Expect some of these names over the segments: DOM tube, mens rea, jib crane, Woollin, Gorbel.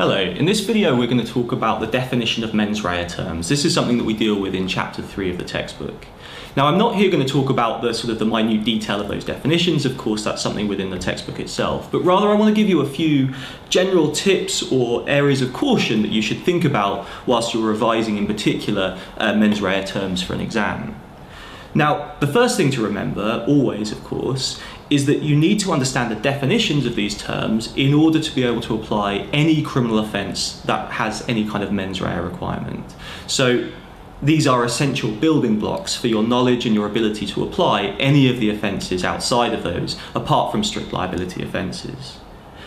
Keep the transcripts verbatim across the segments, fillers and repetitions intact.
Hello, in this video we're going to talk about the definition of mens rea terms. This is something that we deal with in chapter three of the textbook. Now I'm not here going to talk about the sort of the minute detail of those definitions, of course that's something within the textbook itself, but rather I want to give you a few general tips or areas of caution that you should think about whilst you're revising in particular uh, mens rea terms for an exam. Now, the first thing to remember, always of course, is that you need to understand the definitions of these terms in order to be able to apply any criminal offence that has any kind of mens rea requirement. So these are essential building blocks for your knowledge and your ability to apply any of the offences outside of those, apart from strict liability offences.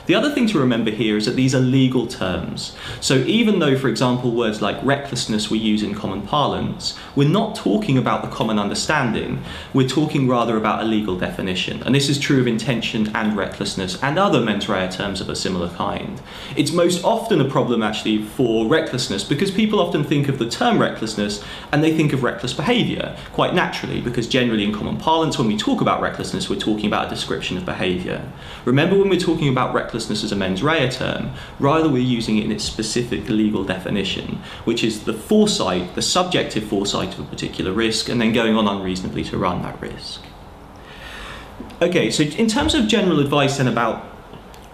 The other thing to remember here is that these are legal terms. So even though, for example, words like recklessness we use in common parlance, we're not talking about the common understanding, we're talking rather about a legal definition. And this is true of intention and recklessness and other mens rea terms of a similar kind. It's most often a problem actually for recklessness because people often think of the term recklessness and they think of reckless behaviour, quite naturally, because generally in common parlance when we talk about recklessness we're talking about a description of behaviour. Remember, when we're talking about recklessness Recklessness as a mens rea term, rather we're using it in its specific legal definition, which is the foresight, the subjective foresight of a particular risk, and then going on unreasonably to run that risk. Okay, so in terms of general advice then about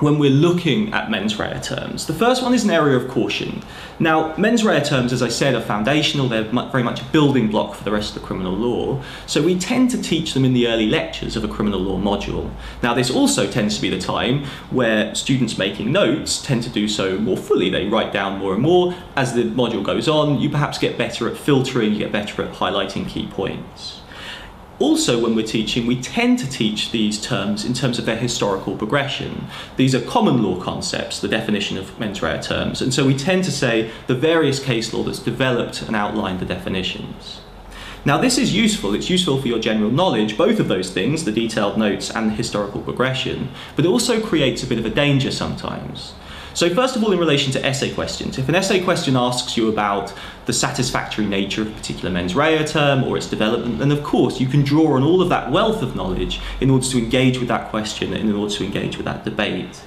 when we're looking at mens rea terms, the first one is an area of caution. Now, mens rea terms, as I said, are foundational, they're very much a building block for the rest of the criminal law, so we tend to teach them in the early lectures of a criminal law module. Now, this also tends to be the time where students making notes tend to do so more fully. They write down more and more. As the module goes on, you perhaps get better at filtering, you get better at highlighting key points. Also, when we're teaching, we tend to teach these terms in terms of their historical progression. These are common law concepts, the definition of mens rea terms, and so we tend to say the various case law that's developed and outlined the definitions. Now, this is useful. It's useful for your general knowledge, both of those things, the detailed notes and the historical progression, but it also creates a bit of a danger sometimes. So first of all, in relation to essay questions, if an essay question asks you about the satisfactory nature of a particular mens rea term or its development, then of course you can draw on all of that wealth of knowledge in order to engage with that question and in order to engage with that debate.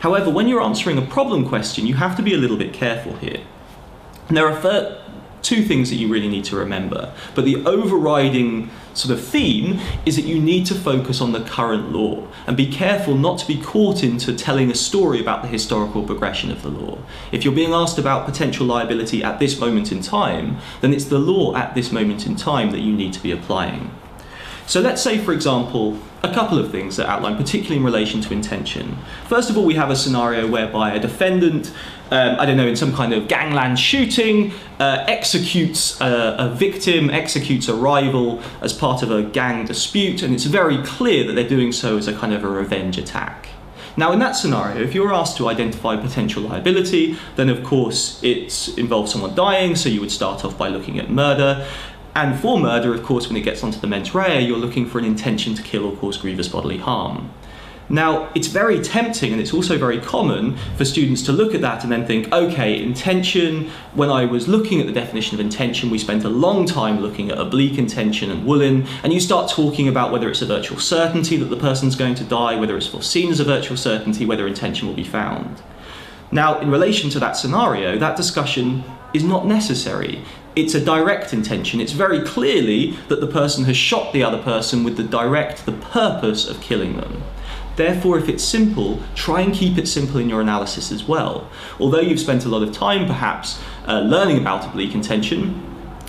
However, when you're answering a problem question, you have to be a little bit careful here. And there are two things that you really need to remember, but the overriding sort of theme is that you need to focus on the current law and be careful not to be caught into telling a story about the historical progression of the law. If you're being asked about potential liability at this moment in time, then it's the law at this moment in time that you need to be applying. So let's say, for example, a couple of things that outline, particularly in relation to intention. First of all, we have a scenario whereby a defendant, um, I don't know, in some kind of gangland shooting, uh, executes a, a victim, executes a rival as part of a gang dispute, and it's very clear that they're doing so as a kind of a revenge attack. Now, in that scenario, if you're asked to identify potential liability, then of course it involves someone dying, so you would start off by looking at murder. And for murder, of course, when it gets onto the mens rea, you're looking for an intention to kill or cause grievous bodily harm. Now, it's very tempting, and it's also very common for students to look at that and then think, okay, intention, when I was looking at the definition of intention, we spent a long time looking at oblique intention and Woollin, and you start talking about whether it's a virtual certainty that the person's going to die, whether it's foreseen as a virtual certainty, whether intention will be found. Now, in relation to that scenario, that discussion is not necessary. It's a direct intention. It's very clearly that the person has shot the other person with the direct, the purpose of killing them. Therefore, if it's simple, try and keep it simple in your analysis as well. Although you've spent a lot of time, perhaps, uh, learning about oblique intention,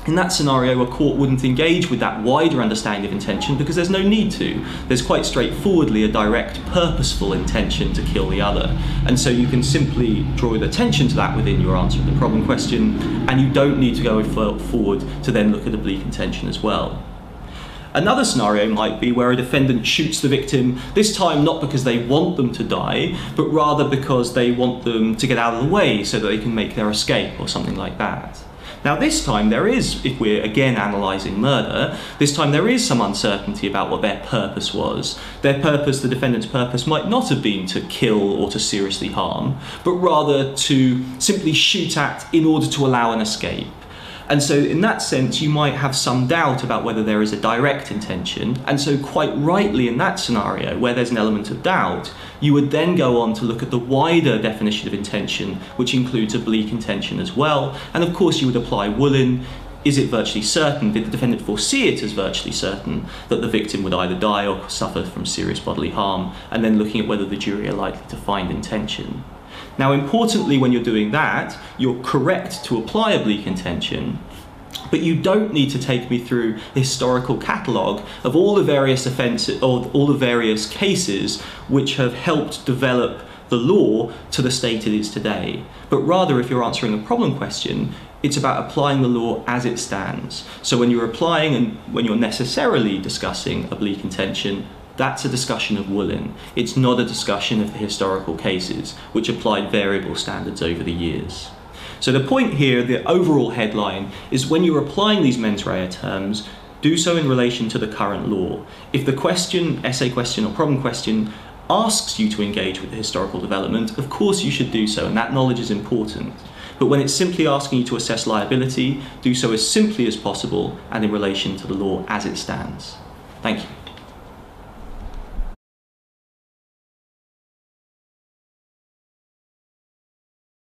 in that scenario, a court wouldn't engage with that wider understanding of intention because there's no need to. There's quite straightforwardly a direct, purposeful intention to kill the other. And so you can simply draw attention to that within your answer to the problem question, and you don't need to go forward to then look at oblique intention as well. Another scenario might be where a defendant shoots the victim, this time not because they want them to die, but rather because they want them to get out of the way so that they can make their escape or something like that. Now, this time there is, if we're again analysing murder, this time there is some uncertainty about what their purpose was. Their purpose, the defendant's purpose, might not have been to kill or to seriously harm, but rather to simply shoot at in order to allow an escape. And so in that sense, you might have some doubt about whether there is a direct intention. And so quite rightly in that scenario, where there's an element of doubt, you would then go on to look at the wider definition of intention, which includes oblique intention as well. And of course, you would apply Woollin. Is it virtually certain? Did the defendant foresee it as virtually certain that the victim would either die or suffer from serious bodily harm? And then looking at whether the jury are likely to find intention. Now, importantly, when you're doing that, you're correct to apply oblique intention, but you don't need to take me through the historical catalogue of all the various offences or all the various cases which have helped develop the law to the state it is today. But rather, if you're answering a problem question, it's about applying the law as it stands. So when you're applying and when you're necessarily discussing oblique intention, that's a discussion of Woollin. It's not a discussion of the historical cases, which applied variable standards over the years. So the point here, the overall headline, is when you're applying these mens rea terms, do so in relation to the current law. If the question, essay question or problem question, asks you to engage with the historical development, of course you should do so, and that knowledge is important. But when it's simply asking you to assess liability, do so as simply as possible and in relation to the law as it stands. Thank you.